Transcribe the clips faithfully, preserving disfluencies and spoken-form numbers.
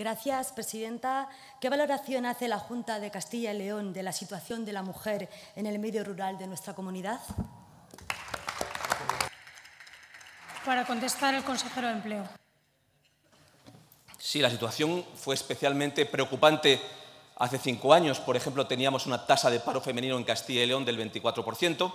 Gracias, presidenta. ¿Qué valoración hace la Junta de Castilla y León de la situación de la mujer en el medio rural de nuestra comunidad? Para contestar, el consejero de Empleo. Sí, la situación fue especialmente preocupante hace cinco años. Por ejemplo, teníamos una tasa de paro femenino en Castilla y León del veinticuatro por ciento.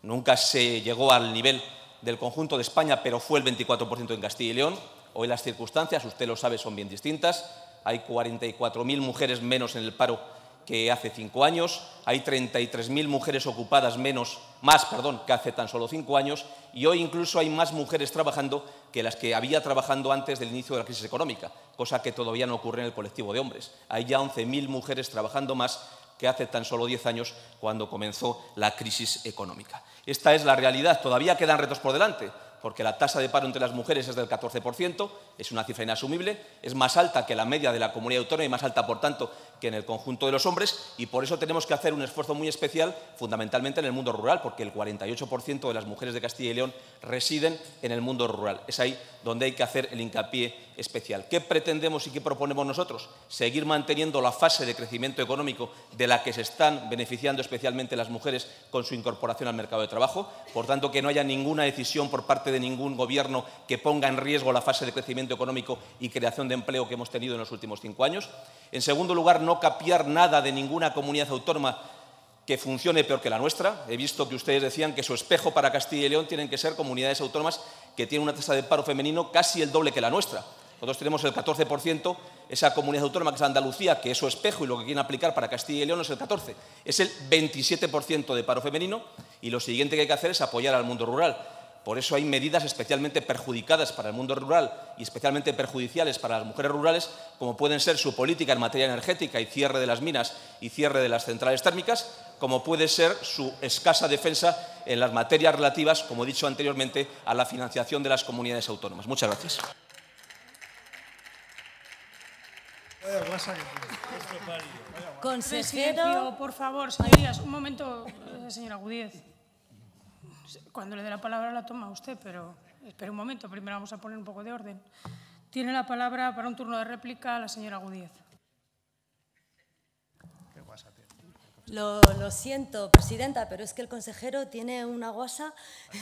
Nunca se llegó al nivel del conjunto de España, pero fue el veinticuatro por ciento en Castilla y León. Hoy las circunstancias, usted lo sabe, son bien distintas. Hay cuarenta y cuatro mil mujeres menos en el paro que hace cinco años. Hay treinta y tres mil mujeres ocupadas menos, más perdón, que hace tan solo cinco años. Y hoy incluso hay más mujeres trabajando que las que había trabajando antes del inicio de la crisis económica, cosa que todavía no ocurre en el colectivo de hombres. Hay ya once mil mujeres trabajando más que hace tan solo diez años, cuando comenzó la crisis económica. Esta es la realidad. Todavía quedan retos por delante, porque la tasa de paro entre las mujeres es del catorce por ciento, es una cifra inasumible, es más alta que la media de la comunidad autónoma y más alta, por tanto, que en el conjunto de los hombres, y por eso tenemos que hacer un esfuerzo muy especial, fundamentalmente en el mundo rural, porque el cuarenta y ocho por ciento de las mujeres de Castilla y León residen en el mundo rural. Es ahí donde hay que hacer el hincapié especial. ¿Qué pretendemos y qué proponemos nosotros? Seguir manteniendo la fase de crecimiento económico de la que se están beneficiando especialmente las mujeres con su incorporación al mercado de trabajo, por tanto, que no haya ninguna decisión por parte de de ningún gobierno que ponga en riesgo la fase de crecimiento económico y creación de empleo que hemos tenido en los últimos cinco años. En segundo lugar, no copiar nada de ninguna comunidad autónoma que funcione peor que la nuestra. He visto que ustedes decían que su espejo para Castilla y León tienen que ser comunidades autónomas que tienen una tasa de paro femenino casi el doble que la nuestra. Nosotros tenemos el catorce por ciento, esa comunidad autónoma que es Andalucía, que es su espejo y lo que quieren aplicar para Castilla y León es el catorce por ciento. Es el veintisiete por ciento de paro femenino y lo siguiente que hay que hacer es apoyar al mundo rural. Por eso hay medidas especialmente perjudicadas para el mundo rural y especialmente perjudiciales para las mujeres rurales, como pueden ser su política en materia energética y cierre de las minas y cierre de las centrales térmicas, como puede ser su escasa defensa en las materias relativas, como he dicho anteriormente, a la financiación de las comunidades autónomas. Muchas gracias. Consejero, por favor, señorías, un momento, señora Gudíez. Cuando le dé la palabra la toma usted, pero espere un momento, primero vamos a poner un poco de orden. Tiene la palabra para un turno de réplica la señora Gudíez. Lo, lo siento, presidenta, pero es que el consejero tiene una guasa.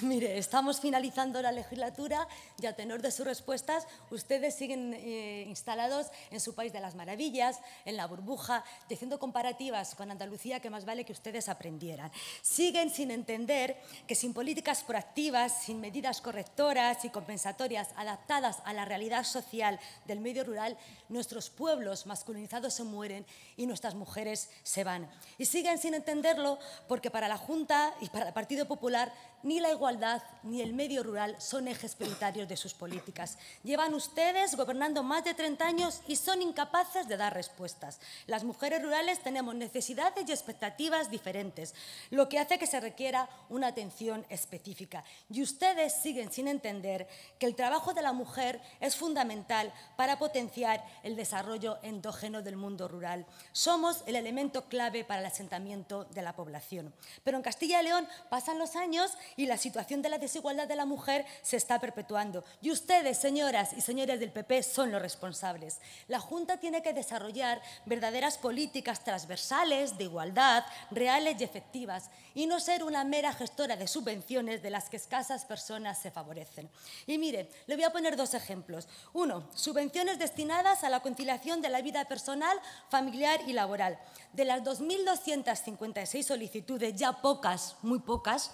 Mire, estamos finalizando la legislatura y a tenor de sus respuestas, ustedes siguen eh, instalados en su país de las maravillas, en la burbuja, diciendo comparativas con Andalucía que más vale que ustedes aprendieran. Siguen sin entender que sin políticas proactivas, sin medidas correctoras y compensatorias adaptadas a la realidad social del medio rural, nuestros pueblos masculinizados se mueren y nuestras mujeres se van. Y siguen sin entenderlo porque para la Junta y para el Partido Popular ni la igualdad ni el medio rural son ejes prioritarios de sus políticas. Llevan ustedes gobernando más de treinta años y son incapaces de dar respuestas. Las mujeres rurales tenemos necesidades y expectativas diferentes, lo que hace que se requiera una atención específica. Y ustedes siguen sin entender que el trabajo de la mujer es fundamental para potenciar el desarrollo endógeno del mundo rural. Somos el elemento clave para la asentamiento de la población. Pero en Castilla y León pasan los años y la situación de la desigualdad de la mujer se está perpetuando. Y ustedes, señoras y señores del P P, son los responsables. La Junta tiene que desarrollar verdaderas políticas transversales de igualdad, reales y efectivas, y no ser una mera gestora de subvenciones de las que escasas personas se favorecen. Y mire, le voy a poner dos ejemplos. Uno, subvenciones destinadas a la conciliación de la vida personal, familiar y laboral. De las dos mil doscientas cincuenta y seis solicitudes, ya pocas, muy pocas,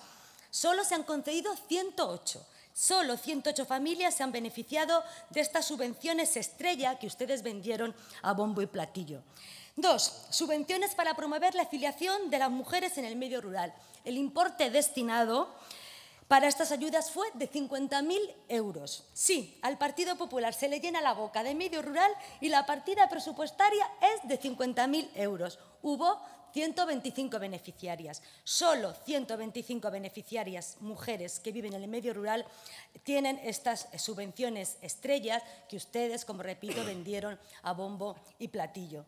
solo se han concedido ciento ocho. Solo ciento ocho familias se han beneficiado de estas subvenciones estrella que ustedes vendieron a bombo y platillo. Dos, subvenciones para promover la afiliación de las mujeres en el medio rural. El importe destinado para estas ayudas fue de cincuenta mil euros. Sí, al Partido Popular se le llena la boca de medio rural y la partida presupuestaria es de cincuenta mil euros. Hubo ciento veinticinco beneficiarias. Solo ciento veinticinco beneficiarias mujeres que viven en el medio rural tienen estas subvenciones estrellas que ustedes, como repito, vendieron a bombo y platillo.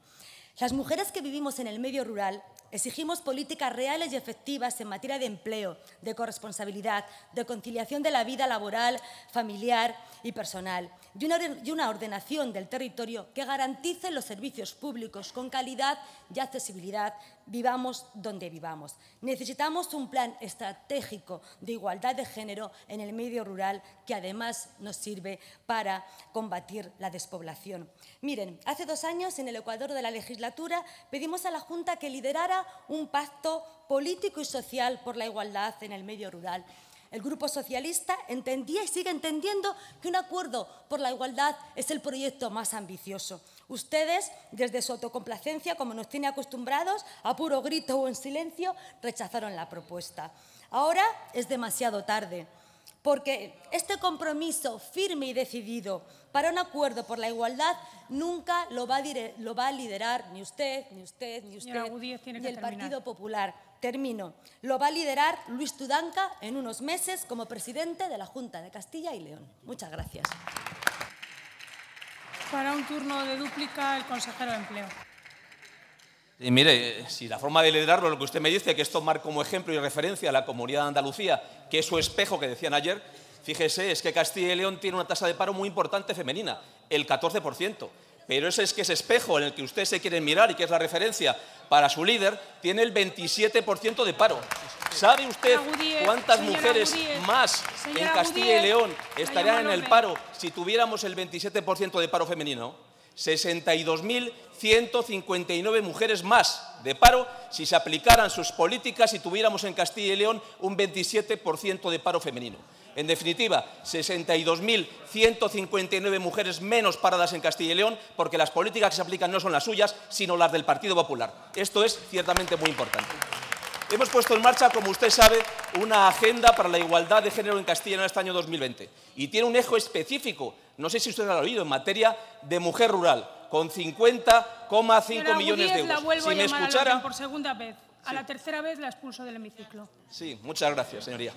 Las mujeres que vivimos en el medio rural exigimos políticas reales y efectivas en materia de empleo, de corresponsabilidad, de conciliación de la vida laboral, familiar y personal, y una ordenación del territorio que garantice los servicios públicos con calidad y accesibilidad, vivamos donde vivamos. Necesitamos un plan estratégico de igualdad de género en el medio rural que además nos sirve para combatir la despoblación. Miren, hace dos años en el Ecuador de la legislatura pedimos a la Junta que liderara un pacto político y social por la igualdad en el medio rural. El Grupo Socialista entendía y sigue entendiendo que un acuerdo por la igualdad es el proyecto más ambicioso. Ustedes, desde su autocomplacencia, como nos tiene acostumbrados, a puro grito o en silencio, rechazaron la propuesta. Ahora es demasiado tarde, porque este compromiso firme y decidido para un acuerdo por la igualdad nunca lo va a, lo va a liderar ni usted, ni usted, ni usted, ni el Partido Popular. Termino. Lo va a liderar Luis Tudanca en unos meses como presidente de la Junta de Castilla y León. Muchas gracias. Para un turno de dúplica, el consejero de Empleo. Y mire, si la forma de liderarlo, lo que usted me dice, que es tomar como ejemplo y referencia a la comunidad de Andalucía, que es su espejo que decían ayer, fíjese, es que Castilla y León tiene una tasa de paro muy importante femenina, el catorce por ciento. Pero ese es que ese espejo en el que usted se quiere mirar y que es la referencia para su líder, tiene el veintisiete por ciento de paro. ¿Sabe usted cuántas mujeres más en Castilla y León estarían en el paro si tuviéramos el veintisiete por ciento de paro femenino? sesenta y dos mil ciento cincuenta y nueve mujeres más de paro si se aplicaran sus políticas y tuviéramos en Castilla y León un veintisiete por ciento de paro femenino. En definitiva, sesenta y dos mil ciento cincuenta y nueve mujeres menos paradas en Castilla y León porque las políticas que se aplican no son las suyas, sino las del Partido Popular. Esto es ciertamente muy importante. Hemos puesto en marcha, como usted sabe, una agenda para la igualdad de género en Castilla y León hasta el año dos mil veinte. Y tiene un eje específico, no sé si usted lo ha oído, en materia de mujer rural, con cincuenta coma cinco millones de euros. La vuelvo a llamar a Loren por segunda vez. A la tercera vez la expulso del hemiciclo. Sí, muchas gracias, señoría.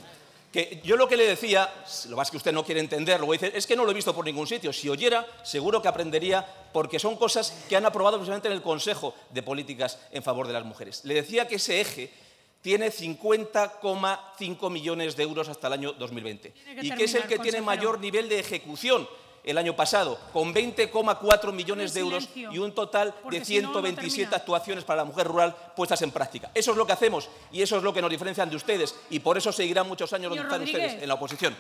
Que yo lo que le decía, lo más que usted no quiere entender, luego dice, es que no lo he visto por ningún sitio. Si oyera, seguro que aprendería, porque son cosas que han aprobado precisamente en el Consejo de Políticas en favor de las mujeres. Le decía que ese eje tiene cincuenta coma cinco millones de euros hasta el año dos mil veinte y que es el que tiene mayor nivel de ejecución el año pasado, con veinte coma cuatro millones de euros y un total de ciento veintisiete actuaciones para la mujer rural puestas en práctica. Eso es lo que hacemos y eso es lo que nos diferencian de ustedes y por eso seguirán muchos años donde están ustedes, en la oposición.